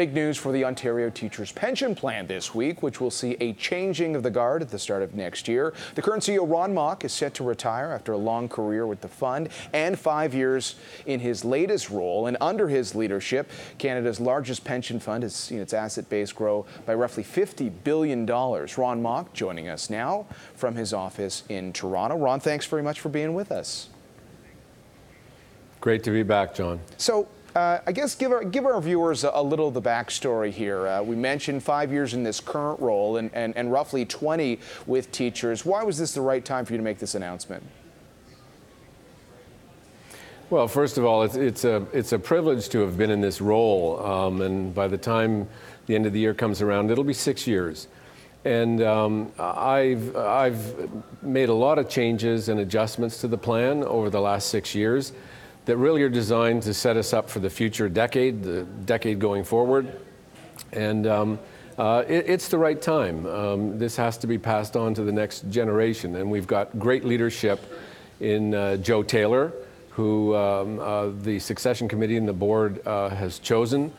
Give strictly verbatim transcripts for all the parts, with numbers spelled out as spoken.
Big news for the Ontario Teachers' Pension Plan this week, which will see a changing of the guard at the start of next year. The current C E O, Ron Mock, is set to retire after a long career with the fund and five years in his latest role. And under his leadership, Canada's largest pension fund has seen its asset base grow by roughly fifty billion dollars. Ron Mock joining us now from his office in Toronto. Ron, thanks very much for being with us. Great to be back, John. So, Uh, I guess give our, give our viewers a, a little of the backstory here. Uh, we mentioned five years in this current role and, and, and roughly twenty with teachers. Why was this the right time for you to make this announcement? Well, first of all, it's, it's, a, it's a privilege to have been in this role. Um, and by the time the end of the year comes around, it'll be six years. And um, I've, I've made a lot of changes and adjustments to the plan over the last six years. That really are designed to set us up for the future decade, the decade going forward. And um, uh, it, it's the right time. Um, this has to be passed on to the next generation. And we've got great leadership in uh, Joe Taylor, who um, uh, the succession committee and the board uh, has chosen.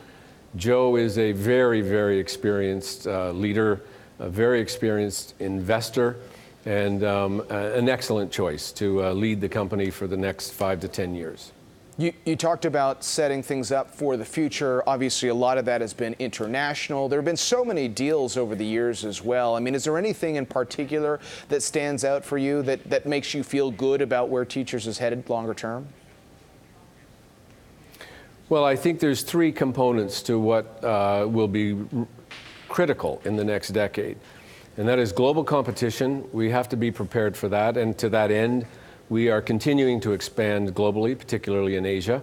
Joe is a very, very experienced uh, leader, a very experienced investor, and um, an excellent choice to uh, lead the company for the next five to ten years. You, you talked about setting things up for the future. Obviously, a lot of that has been international. There have been so many deals over the years as well. I mean, is there anything in particular that stands out for you that, that makes you feel good about where Teachers is headed longer term? Well, I think there's three components to what uh, will be r- critical in the next decade. And that is global competition. We have to be prepared for that. And to that end, we are continuing to expand globally, particularly in Asia.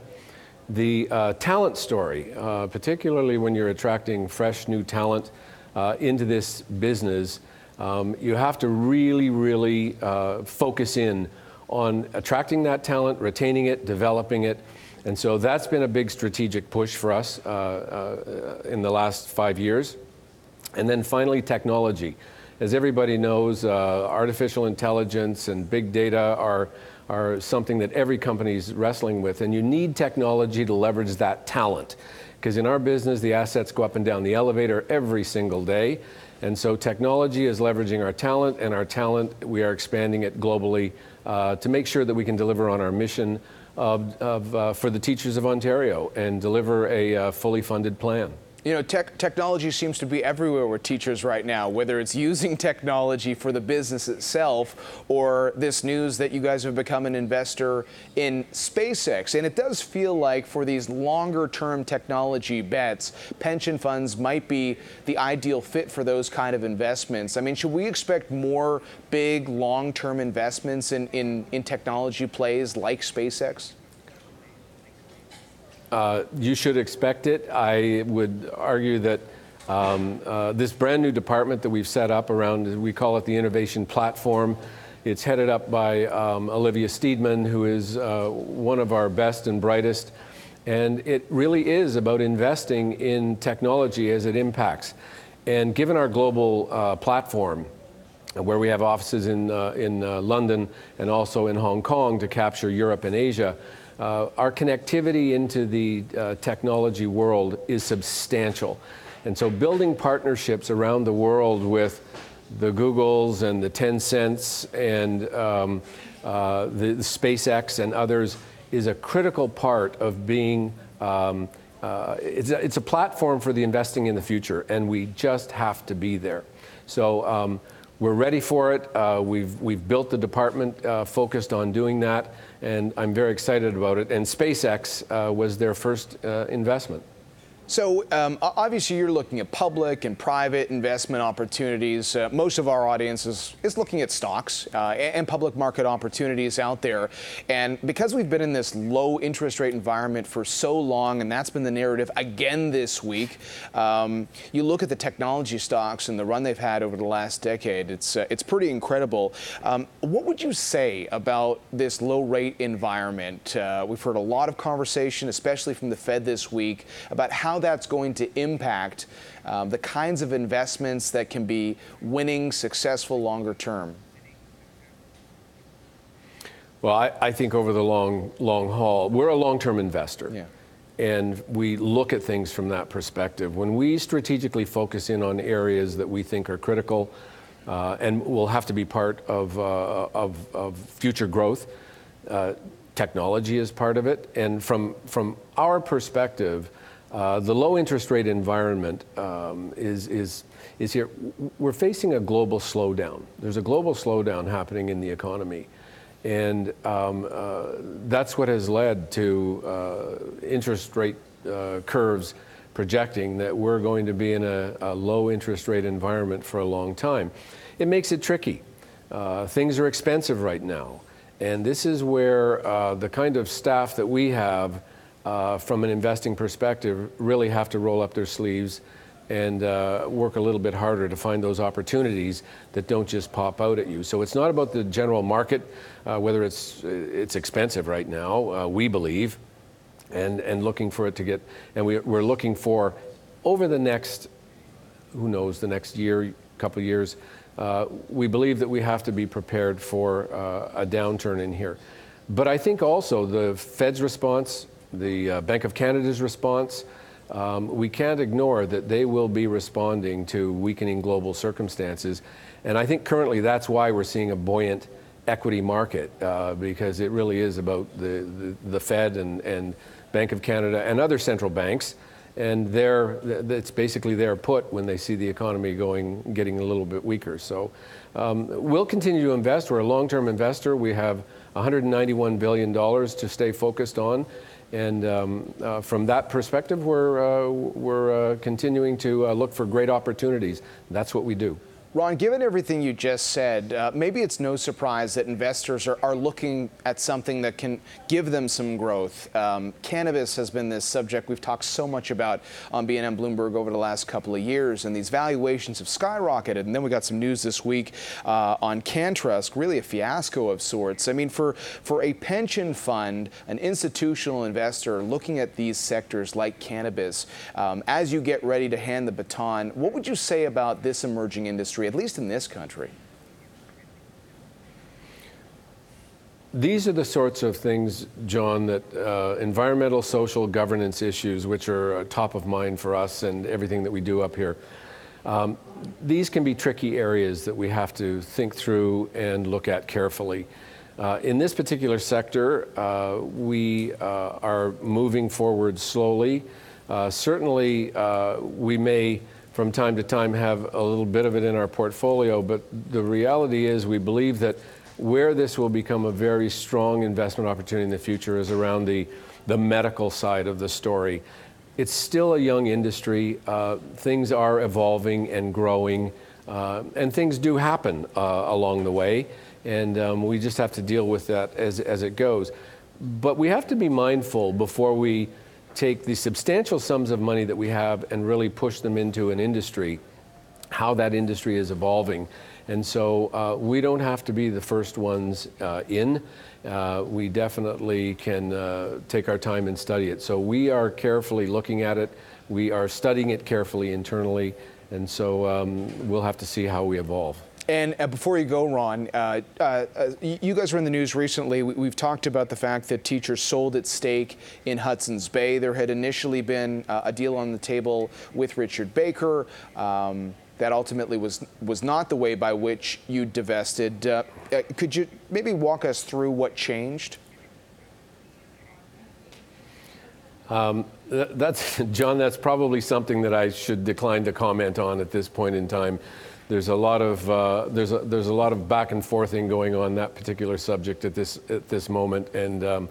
The uh, talent story, uh, particularly when you're attracting fresh new talent uh, into this business, um, you have to really, really uh, focus in on attracting that talent, retaining it, developing it. And so that's been a big strategic push for us uh, uh, in the last five years. And then finally, technology. As everybody knows, uh, artificial intelligence and big data are, are something that every company is wrestling with. And you need technology to leverage that talent. Because in our business, the assets go up and down the elevator every single day. And so technology is leveraging our talent, and our talent, we are expanding it globally uh, to make sure that we can deliver on our mission of, of, uh, for the teachers of Ontario and deliver a uh, fully funded plan. You know, tech, technology seems to be everywhere with teachers right now, whether it's using technology for the business itself or this news that you guys have become an investor in SpaceX. And it does feel like for these longer-term technology bets, pension funds might be the ideal fit for those kind of investments. I mean, should we expect more big, long-term investments in, in, in technology plays like SpaceX? Uh, you should expect it. I would argue that um, uh, this brand new department that we've set up around, we call it the Innovation Platform. It's headed up by um, Olivia Steedman, who is uh, one of our best and brightest. And it really is about investing in technology as it impacts. And given our global uh, platform, where we have offices in, uh, in uh, London and also in Hong Kong to capture Europe and Asia, Uh, our connectivity into the uh, technology world is substantial. And so building partnerships around the world with the Googles and the Tencents and um, uh, the, the SpaceX and others is a critical part of being, um, uh, it's, a, it's a platform for the investing in the future, and we just have to be there. So um, we're ready for it. Uh, we've, we've built the department uh, focused on doing that. And I'm very excited about it. And SpaceX uh, was their first uh, investment. So um, obviously you're looking at public and private investment opportunities. Uh, most of our audience is, is looking at stocks uh, and public market opportunities out there. And because we've been in this low interest rate environment for so long, and that's been the narrative again this week, um, you look at the technology stocks and the run they've had over the last decade, it's, uh, it's pretty incredible. Um, what would you say about this low rate environment? Uh, we've heard a lot of conversation, especially from the Fed this week, about how that's going to impact um, the kinds of investments that can be winning, successful longer term? Well, I, I think over the long, long haul, we're a long-term investor. Yeah. and we look at things from that perspective. When we strategically focus in on areas that we think are critical uh, and will have to be part of, uh, of, of future growth, uh, technology is part of it. And from, from our perspective, Uh, the low interest rate environment um, is, is, is here. We're facing a global slowdown. There's a global slowdown happening in the economy. And um, uh, that's what has led to uh, interest rate uh, curves projecting that we're going to be in a, a low interest rate environment for a long time. It makes it tricky. Uh, things are expensive right now. And this is where uh, the kind of staff that we have Uh, from an investing perspective, really have to roll up their sleeves and uh, work a little bit harder to find those opportunities that don't just pop out at you. So it's not about the general market, uh, whether it's it's expensive right now, uh, we believe, and, and looking for it to get, and we, we're looking for over the next, who knows, the next year, couple of years, uh, we believe that we have to be prepared for uh, a downturn in here. But I think also the Fed's response, the uh, Bank of Canada's response, um, we can't ignore that they will be responding to weakening global circumstances. And I think currently that's why we're seeing a buoyant equity market, uh, because it really is about the, the, the Fed and, and Bank of Canada and other central banks. And they're, it's basically their put when they see the economy going, getting a little bit weaker. So um, we'll continue to invest. We're a long-term investor. We have one hundred ninety-one billion dollars to stay focused on. And um, uh, from that perspective, we're, uh, we're uh, continuing to uh, look for great opportunities. That's what we do. Ron, given everything you just said, uh, maybe it's no surprise that investors are, are looking at something that can give them some growth. Um, cannabis has been this subject we've talked so much about on B N N Bloomberg over the last couple of years, and these valuations have skyrocketed. And then we got some news this week uh, on Cantrusk, really a fiasco of sorts. I mean, for, for a pension fund, an institutional investor looking at these sectors like cannabis, um, as you get ready to hand the baton, what would you say about this emerging industry? At least in this country? These are the sorts of things, John, that uh, environmental, social, governance issues, which are top of mind for us and everything that we do up here. Um, these can be tricky areas that we have to think through and look at carefully. Uh, in this particular sector, uh, we uh, are moving forward slowly. Uh, certainly, uh, we may from time to time have a little bit of it in our portfolio, but the reality is we believe that where this will become a very strong investment opportunity in the future is around the, the medical side of the story. It's still a young industry. Uh, things are evolving and growing, uh, and things do happen uh, along the way, and um, we just have to deal with that as, as it goes. But we have to be mindful before we take the substantial sums of money that we have and really push them into an industry, how that industry is evolving. And so uh, we don't have to be the first ones uh, in. Uh, we definitely can uh, take our time and study it. So we are carefully looking at it. We are studying it carefully internally. And so um, we'll have to see how we evolve. And before you go, Ron, uh, uh, you guys were in the news recently. We've talked about the fact that Teachers sold its stake in Hudson's Bay. There had initially been a deal on the table with Richard Baker. Um, that ultimately was was not the way by which you divested. Uh, could you maybe walk us through what changed? Um, that's, John, that's probably something that I should decline to comment on at this point in time. There's a lot of uh, there's a, there's a lot of back and forthing going on that particular subject at this at this moment, and um,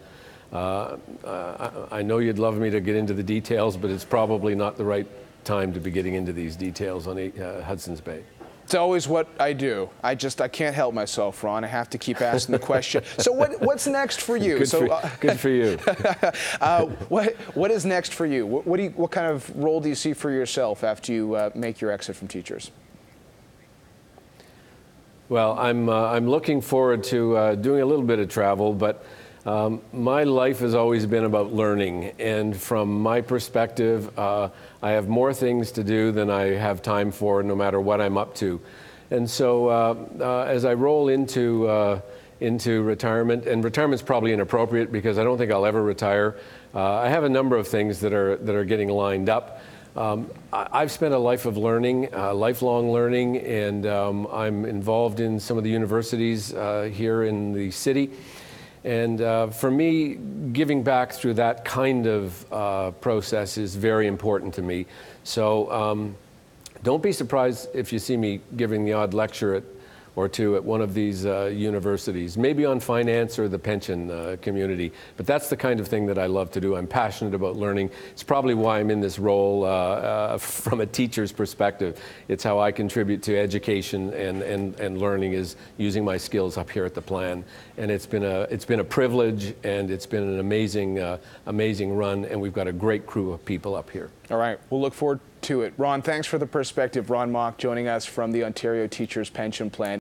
uh, uh, I know you'd love me to get into the details, but it's probably not the right time to be getting into these details on uh, Hudson's Bay. It's always what I do. I just I can't help myself, Ron. I have to keep asking the question. So what what's next for you? Good so for, uh, good for you. uh, what what is next for you? What, what do you, what kind of role do you see for yourself after you uh, make your exit from Teachers? Well, I'm uh, I'm looking forward to uh, doing a little bit of travel, but um, my life has always been about learning. And from my perspective, uh, I have more things to do than I have time for, no matter what I'm up to. And so uh, uh, as I roll into uh, into retirement, and retirement's probably inappropriate because I don't think I'll ever retire. Uh, I have a number of things that are that are getting lined up. Um, I've spent a life of learning, uh, lifelong learning, and um, I'm involved in some of the universities uh, here in the city. And uh, for me, giving back through that kind of uh, process is very important to me. So um, don't be surprised if you see me giving the odd lecture at, or two at one of these uh, universities, maybe on finance or the pension uh, community. But that's the kind of thing that I love to do. I'm passionate about learning. It's probably why I'm in this role uh, uh, from a teacher's perspective. It's how I contribute to education and, and, and learning is using my skills up here at the plan. And it's been a, it's been a privilege, and it's been an amazing, uh, amazing run, and we've got a great crew of people up here. All right, we'll look forward to it. Ron, thanks for the perspective. Ron Mock joining us from the Ontario Teachers' Pension Plan.